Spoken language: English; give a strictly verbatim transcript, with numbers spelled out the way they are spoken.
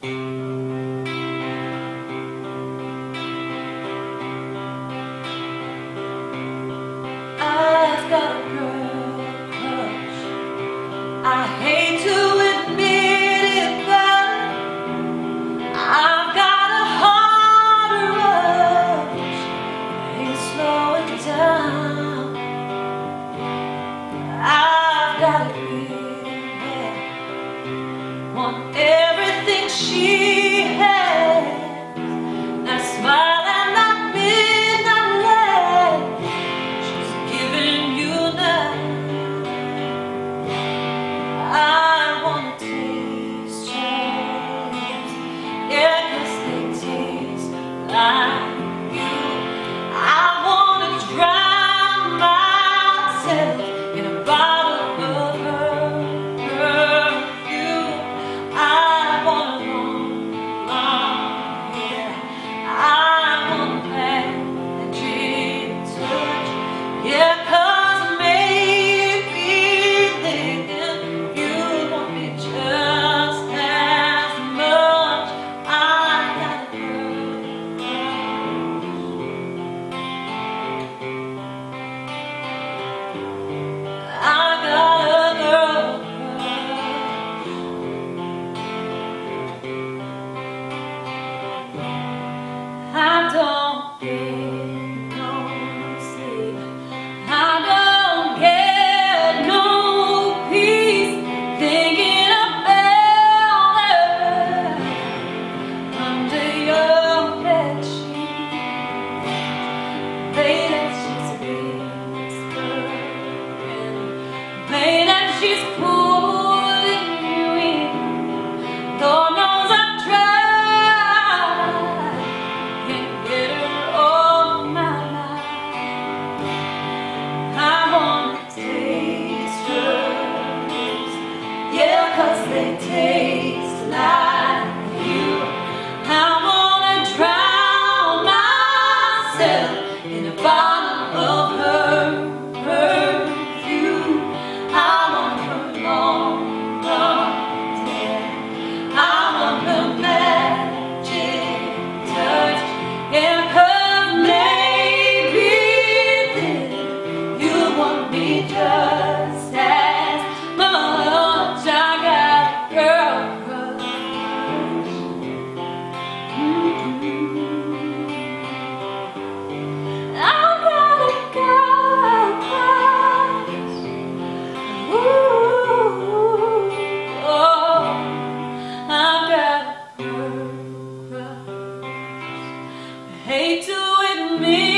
I've got a girl crush. I hate to admit it, but I've got a heart rush. It's slowing down. I've got a real head. Want everything she has. That smile. Hate to admit.